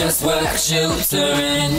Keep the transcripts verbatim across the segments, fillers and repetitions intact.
just what shoes are in.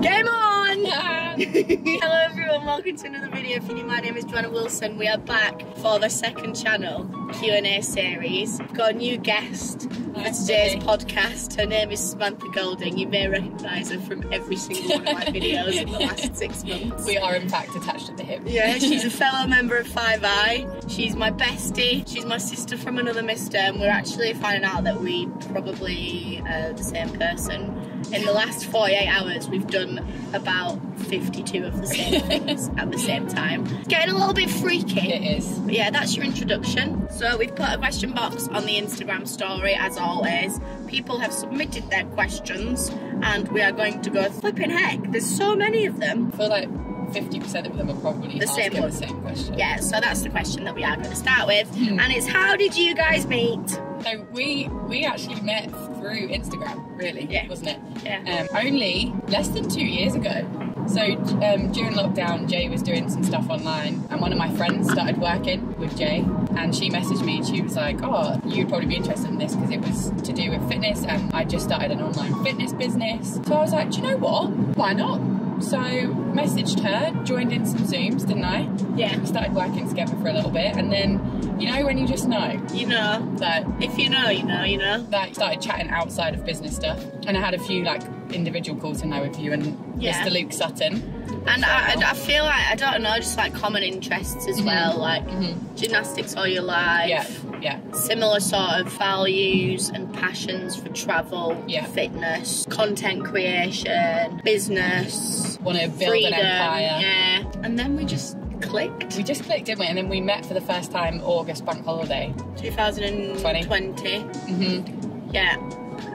Game on! Hello everyone, welcome to another video for you. My name is Joanna Wilson. We are back for the second channel Q and A series. We've got a new guest for today's podcast. Her name is Samantha Golding. You may recognise her from every single one of my videos in the last six months. We are in fact attached to the hip. Yeah, she's a fellow member of five I. She's my bestie. She's my sister from another mister, and we're actually finding out that we probably are the same person. In the last forty-eight hours, we've done about fifty-two of the same things at the same time. It's getting a little bit freaky. It is. But yeah, that's your introduction. So we've put a question box on the Instagram story, as always. People have submitted their questions, and we are going to go, flipping heck, there's so many of them. I feel like fifty percent of them are probably the same, the same question. Yeah, so that's the question that we are going to start with. Hmm. And it's, how did you guys meet? So we we actually met through Instagram, really, yeah. wasn't it? Yeah. Um, only less than two years ago. So um, during lockdown, Jay was doing some stuff online, and one of my friends started working with Jay, and she messaged me and she was like, oh, you'd probably be interested in this because it was to do with fitness, and I just started an online fitness business. So I was like, do you know what? Why not? So messaged her, joined in some Zooms, didn't I? Yeah. We started working together for a little bit, and then, you know when you just know? You know. That if you know, you know, you know. Like, started chatting outside of business stuff, and I had a few like individual calls to know with you and yeah. Mister Luke Sutton. And I, I feel like, I don't know, just like common interests as mm-hmm. well, like mm-hmm. gymnastics all your life. Yeah. Yeah. Similar sort of values and passions for travel, yeah. fitness, content creation, business. Want to build freedom, an empire. Yeah. And then we just clicked. We just clicked, didn't we? And then we met for the first time August bank holiday. two thousand twenty. Mm-hmm. Yeah.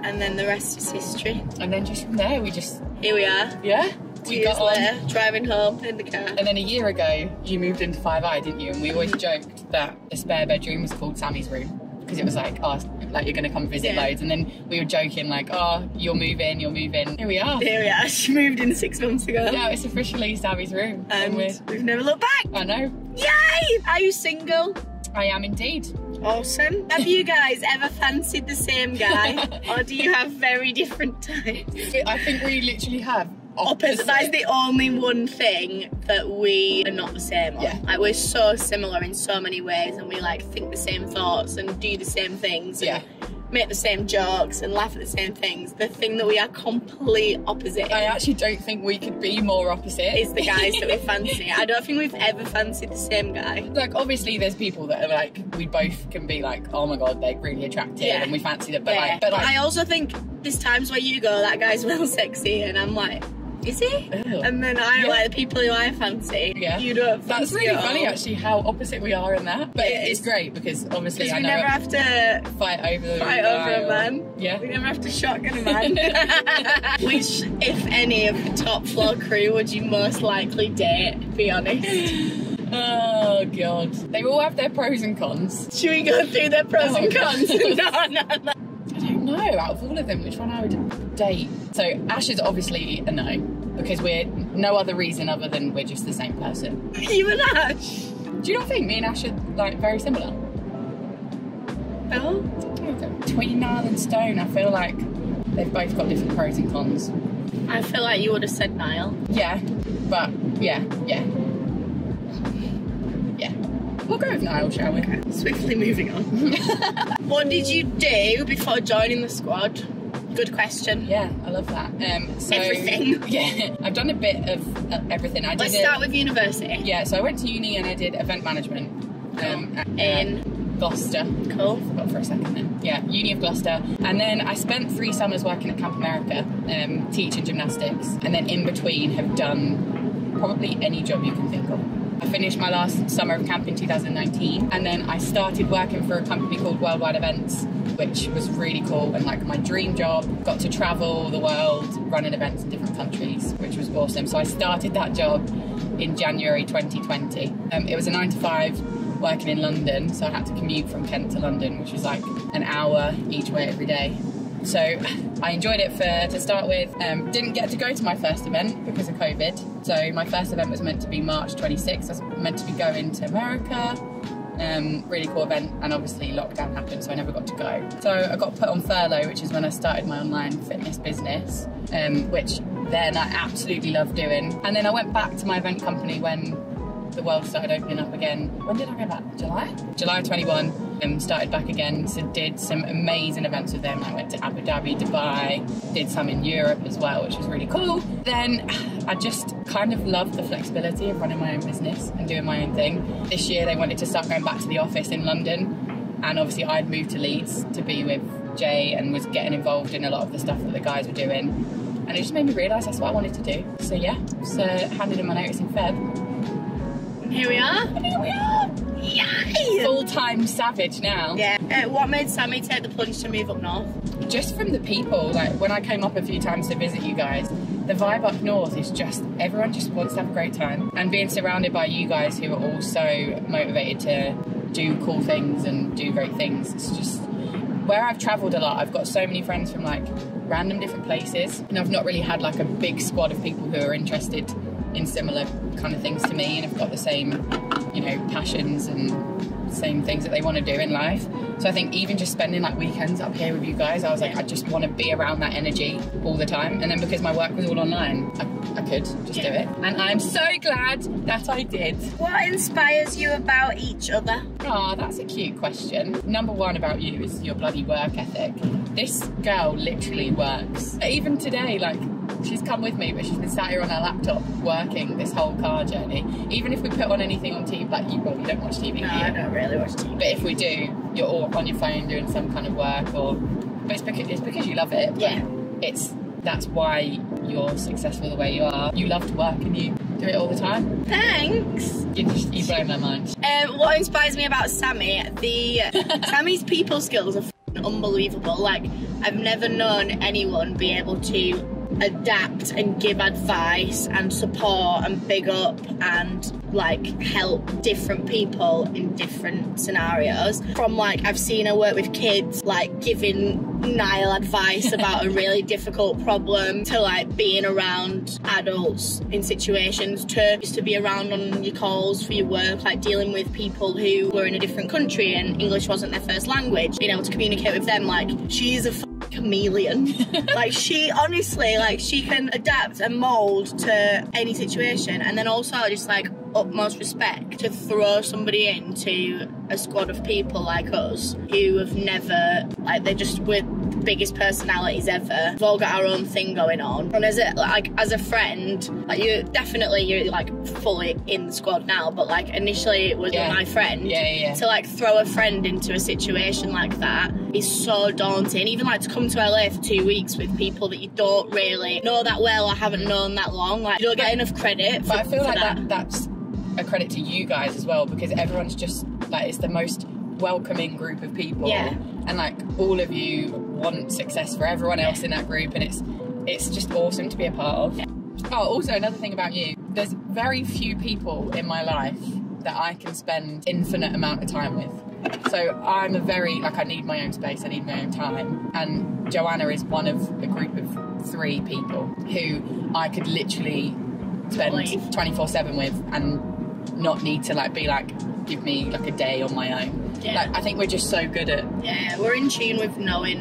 And then the rest is history. And then just from there, we just... Here we are. Yeah. We got later, on driving home in the car. And then a year ago, you moved into five I, didn't you? And we always joked that the spare bedroom was called Sammy's room because it was like, oh, like you're going to come visit yeah. loads. And then we were joking like, oh, you're moving, you're moving. Here we are. Here we are. She moved in six months ago. Yeah, it's officially Sammy's room. And, and we're... we've never looked back. I know. Yay! Are you single? I am indeed. Awesome. Have you guys ever fancied the same guy, or do you have very different types? I think we literally have. Opposite. That is the only one thing that we are not the same on. Yeah. Like, we're so similar in so many ways, and we like think the same thoughts and do the same things and yeah. make the same jokes and laugh at the same things. The thing that we are complete opposite. I actually don't think we could be more opposite. Is the guys that we fancy. I don't think we've ever fancied the same guy. Like, obviously there's people that are like, we both can be like, oh my god, they're really attractive yeah. and we fancy them, but yeah. like, but like, I also think there's times where you go, that guy's well sexy, and I'm like, is he? Ew. And then I yeah. like the people who I fancy. Yeah. You don't fancy. That's really funny actually how opposite we are in that. But it it's great because obviously I know we never have to fight over fight over a man. Yeah. We never have to shotgun a man. Which, if any of the top floor crew would you most likely date, be honest? Oh god. They all have their pros and cons. Should we go through their pros oh, and cons? no, no, no. I don't know out of all of them which one I would date. So Ash is obviously a no because we're no other reason other than we're just the same person. You and Ash? Do you not think me and Ash are like very similar? Oh. Okay. Between Nile and Stone, I feel like they've both got different pros and cons. I feel like you would have said Nile. Yeah, but yeah, yeah. We'll go with Niall, shall we? Okay. Swiftly moving on. What did you do before joining the squad? Good question. Yeah, I love that. Um, so, everything. Yeah, I've done a bit of uh, everything. I Let's did start a, with university. Yeah, so I went to uni and I did event management. Um, cool. at, In? Uh, Gloucester. Cool. I forgot for a second then. Yeah, uni of Gloucester. And then I spent three summers working at Camp America, um, teaching gymnastics. And then in between have done probably any job you can think of. I finished my last summer of camp in two thousand nineteen, and then I started working for a company called Worldwide Events, which was really cool and like my dream job. Got to travel the world, running events in different countries, which was awesome. So I started that job in January twenty twenty. Um, it was a nine to five working in London, so I had to commute from Kent to London, which was like an hour each way every day. So I enjoyed it for to start with. Um, didn't get to go to my first event because of COVID. So my first event was meant to be March twenty-sixth. I was meant to be going to America. um, really cool event, and obviously lockdown happened, so I never got to go. So I got put on furlough, which is when I started my online fitness business, um, which then I absolutely loved doing. And then I went back to my event company when the world started opening up again. When did I go back? July? July twenty-one, and um, started back again, so did some amazing events with them. I went to Abu Dhabi, Dubai, did some in Europe as well, which was really cool. Then I just kind of loved the flexibility of running my own business and doing my own thing. This year they wanted to start going back to the office in London, and obviously I'd moved to Leeds to be with Jay and was getting involved in a lot of the stuff that the guys were doing, and it just made me realise that's what I wanted to do. So yeah, so handed in my notice in February. Here we are. Here we are. Yay! Full-time savage now. Yeah. Uh, what made Sammy take the plunge to move up north? Just from the people. Like, when I came up a few times to visit you guys, the vibe up north is just, everyone just wants to have a great time. And being surrounded by you guys who are all so motivated to do cool things and do great things. It's just, where I've travelled a lot, I've got so many friends from, like, random different places. And I've not really had, like, a big squad of people who are interested in similar kind of things to me and have got the same, you know, passions and same things that they want to do in life. So I think even just spending like weekends up here with you guys, I was like, I just want to be around that energy all the time. And then because my work was all online, I, I could just yeah. do it. And I'm so glad that I did. What inspires you about each other? Oh, that's a cute question. Number one about you is your bloody work ethic. This girl literally works. Even today, like, she's come with me, but she's been sat here on her laptop working this whole car journey. Even if we put on anything on T V, like, you probably don't watch T V. No, here. I don't really watch T V. But if we do, you're all on your phone doing some kind of work, or but it's because it's because you love it. Yeah. It's that's why you're successful the way you are. You love to work and you do it all the time. Thanks. You just you blow my mind. Um, what inspires me about Sammy? The Sammy's people skills are f***ing unbelievable. Like, I've never known anyone be able to adapt and give advice and support and big up and like help different people in different scenarios. From like, I've seen her work with kids, like giving Niall advice about a really difficult problem, to like being around adults in situations, to just to be around on your calls for your work, like dealing with people who were in a different country and English wasn't their first language, being able to communicate with them. Like, she's a chameleon. Like, she honestly, like, she can adapt and mould to any situation. And then also just like utmost respect to throw somebody into a squad of people like us who have never, like, they're just with the biggest personalities ever. We've all got our own thing going on, and as a like as a friend, like, you definitely you're like fully in the squad now, but like initially it was yeah. my friend. Yeah, yeah, yeah. To like throw a friend into a situation like that is so daunting. Even like to come to L A for two weeks with people that you don't really know that well or haven't known that long, like, you don't get enough credit. For, but I feel like that. that that's a credit to you guys as well, because everyone's just like, it's the most welcoming group of people, yeah. and like all of you want success for everyone else yeah. in that group, and it's it's just awesome to be a part of. Yeah. Oh, also another thing about you, there's very few people in my life that I can spend infinite amount of time with. So I'm a very, like, I need my own space, I need my own time, and Joanna is one of a group of three people who I could literally spend twenty-four seven with and not need to like be like, give me like a day on my own. Yeah. Like, I think we're just so good at yeah we're in tune with knowing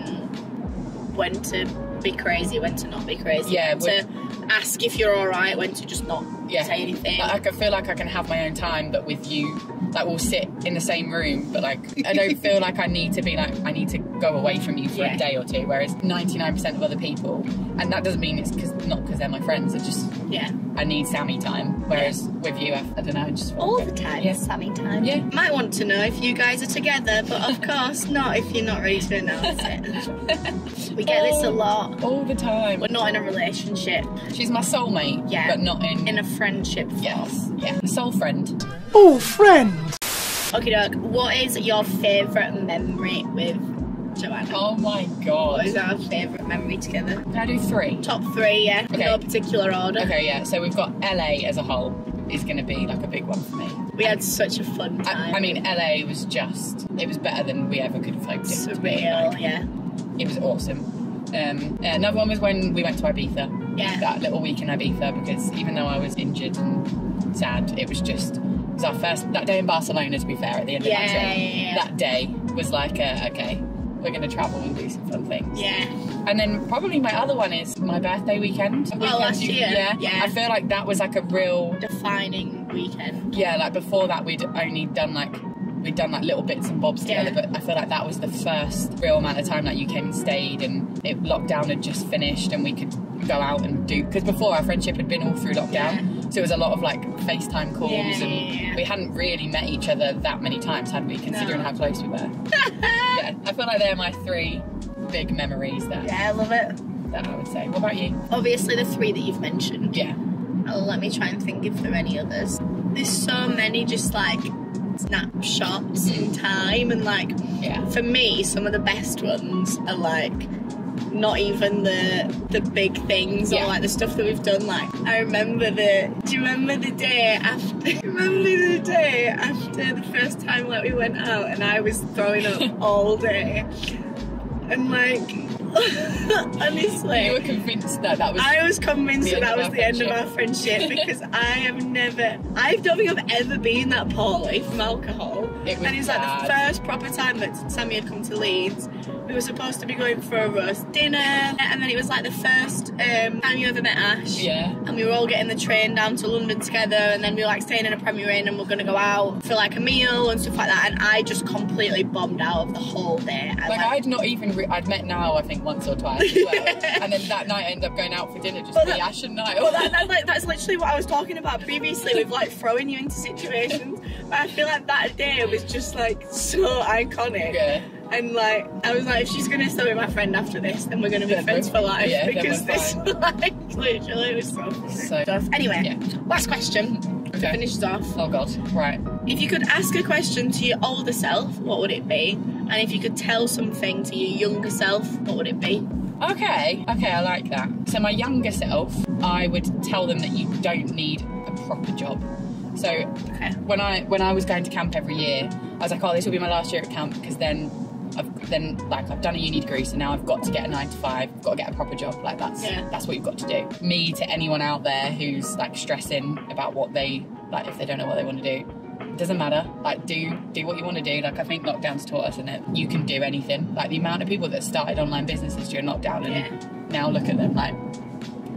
when to be crazy, when to not be crazy, yeah, when to ask if you're all right, when to just not yeah. say anything. Like, I feel like I can have my own time, but with you, like, we'll sit in the same room, but like I don't feel like I need to be like, I need to go away from you for yeah. a day or two, whereas ninety-nine percent of other people, and that doesn't mean it's cause, not because they're my friends, it's just yeah I need Sammy time, whereas yeah. with you, I, I don't know, just all the time yeah. Sammy time. Yeah, might want to know if you guys are together, but of course not if you're not ready to announce it. We get all, this a lot, all the time. We're not in a relationship. She's my soulmate, yeah, but not in in a friendship form. Yes, yeah, soul friend. Oh, friend. Okay, dog. What is your favourite memory with Joanna? Oh my god. What is our favourite memory together? Can I do three? Top three, yeah. Okay. No particular order. Okay, yeah. So we've got L A as a whole is going to be like a big one for me. We and had such a fun time. I, I mean, L A was just, it was better than we ever could have hoped. Surreal, like, yeah. It was awesome. Um, another one was when we went to Ibiza. Yeah. That little week in Ibiza, because even though I was injured and sad, it was just was our first, that day in Barcelona, to be fair, at the end yeah, of that trip. Yeah, yeah. That day was like, uh, okay, we're going to travel and do some fun things. Yeah. And then probably my other one is my birthday weekend. Oh, weekend, last year. Yeah. yeah. I feel like that was like a real... defining weekend. Yeah, like before that we'd only done like... we'd done like little bits and bobs together, yeah. but I feel like that was the first real amount of time that like, you came and stayed, and it, lockdown had just finished and we could go out and do, because before our friendship had been all through lockdown, yeah. so it was a lot of like FaceTime calls, yeah, and yeah, yeah. we hadn't really met each other that many times, had we, considering no. how close we were. Yeah, I feel like they're my three big memories there. Yeah, I love it. That I would say. What about you? Obviously the three that you've mentioned. Yeah. Oh, let me try and think if there are any others. There's so many just like snapshots in time, and like yeah. for me some of the best ones are like not even the the big things yeah. or like the stuff that we've done. Like I remember the do you remember the day after remember the day after the first time like we went out and I was throwing up all day, and like honestly, you were convinced that that was. I was convinced that that was the end of our friendship, because I have never. I don't think I've ever been that poorly from alcohol. It was and it's like the first proper time that Sammy had come to Leeds. We were supposed to be going for a roast dinner, and then it was like the first um, time you ever met Ash. Yeah. And we were all getting the train down to London together, and then we were like staying in a Premier Inn, and we we're going to go out for like a meal and stuff like that. And I just completely bombed out of the whole day. I, like, like I'd not even. Re I'd met Niall, I think, once or twice as well, and then that night I ended up going out for dinner just well, with Ash and Niall. Well, that, that's, like, that's literally what I was talking about previously with like throwing you into situations. But I feel like that day was just like so iconic. Yeah. And like, I was like, if she's gonna still be my friend after this, then we're gonna be yeah, friends for life, yeah, because this like literally was so so stuff. Anyway, yeah. last question okay. to finish off. Oh god, right. If you could ask a question to your older self, what would it be? And if you could tell something to your younger self, what would it be? Okay, okay, I like that. So my younger self, I would tell them that you don't need a proper job. So okay. when I when I was going to camp every year, I was like, oh, this will be my last year at camp, because then. I've then like I've done a uni degree, so now I've got to get a nine to five. I've got to get a proper job. Like that's yeah. that's what you've got to do. Me to anyone out there who's like stressing about what they like if they don't know what they want to do. It doesn't matter. Like do do what you want to do. Like I think lockdown's taught us in it. You can do anything. Like the amount of people that started online businesses during lockdown, and yeah. now look at them. Like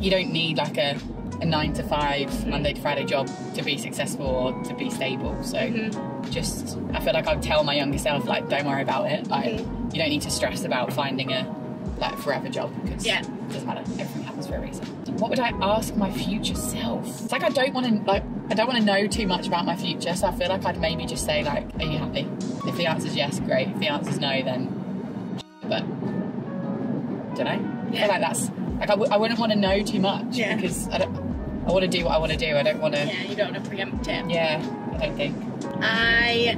you don't need like a a nine to five Monday to Friday job to be successful or to be stable. So mm-hmm. just I feel like I'd tell my younger self, like, don't worry about it. Like mm-hmm. you don't need to stress about finding a like forever job, because yeah. it doesn't matter. Everything happens for a reason. What would I ask my future self? It's like I don't want to like I don't want to know too much about my future, so I feel like I'd maybe just say like, are you happy? If the answer's yes, great. If the answer's no, then but don't know. Yeah. I feel like that's like I, w I wouldn't want to know too much yeah. because I don't I want to do what I want to do. I don't want to... Yeah, you don't want to preempt it. Yeah, I don't think. I...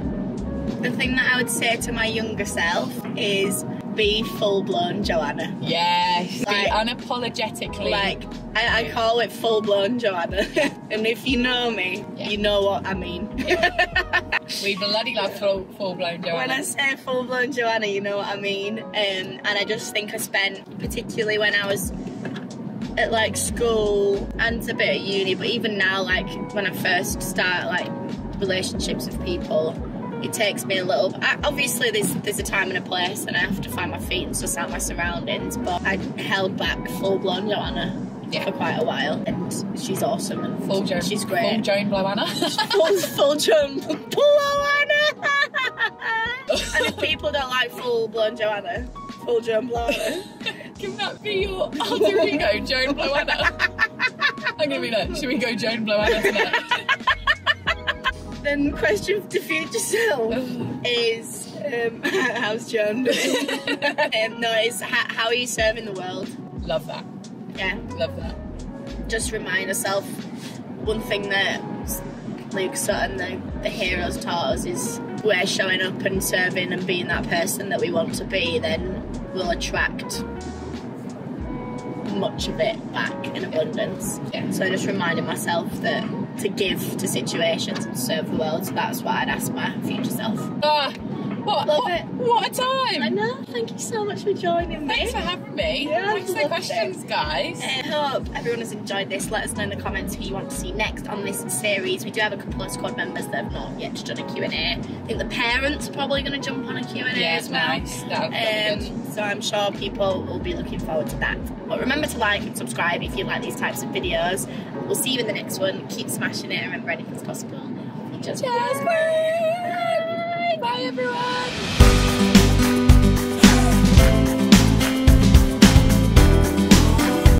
The thing that I would say to my younger self is be full-blown Joanna. Yes, like, be unapologetically. Like, I, I call it full-blown Joanna. And if you know me, yeah. you know what I mean. Yeah. We bloody love full, full-blown Joanna. When I say full-blown Joanna, you know what I mean. Um, and I just think I spent, particularly when I was... at like school and a bit at uni, but even now, like when I first start like relationships with people, it takes me a little. I, obviously, there's there's a time and a place, and I have to find my feet and suss out my surroundings. But I held back full blonde Joanna yeah. for quite a while, and she's awesome and full Joan, she's great. Full Joan Blowanna. full full Joan Blowanna. And if people don't like full blonde Joanna, full Joan Blowanna. Can that be your alter ego, Joan Blowanna? I'm gonna be there. Should we go Joan Blowanna tonight? Then question to future self is um, how's Joan doing? um, no, it's how, how are you serving the world? Love that. Yeah. Love that. Just remind yourself one thing that Luke Sutton, the, the heroes taught us, is we're showing up and serving and being that person that we want to be, then we'll attract much of it back in abundance. Yeah. So I just reminded myself that to give to situations and serve the world, so that's what I'd ask my future self. Ah, What, love what, it. What a time! I know, thank you so much for joining me. Thanks for having me. Yeah, thanks for the questions, it. guys. I hope everyone has enjoyed this. Let us know in the comments who you want to see next on this series. We do have a couple of squad members that have not yet done a Q and A. I think the parents are probably going to jump on a Q and A yeah, as well. Nice. Um, so I'm sure people will be looking forward to that. But remember to like and subscribe if you like these types of videos. We'll see you in the next one. Keep smashing it and remember anything's possible. You just Bye. Bye everyone!